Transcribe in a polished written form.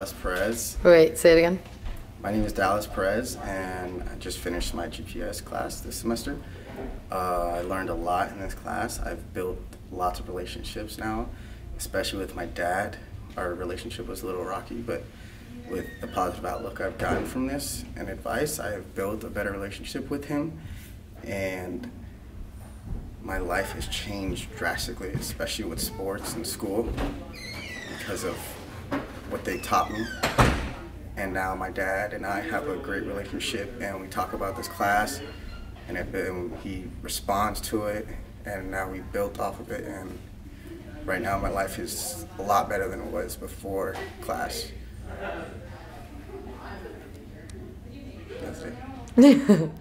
Dallas Perez. Wait, say it again. My name is Dallas Perez, and I just finished my GPS class this semester. I learned a lot in this class. I've built lots of relationships now, especially with my dad. Our relationship was a little rocky, but with the positive outlook I've gotten from this and advice, I have built a better relationship with him, and my life has changed drastically, especially with sports and school, because of what they taught me. And now my dad and I have a great relationship, and we talk about this class, and he responds to it, and now we built off of it, and right now my life is a lot better than it was before class. That's it.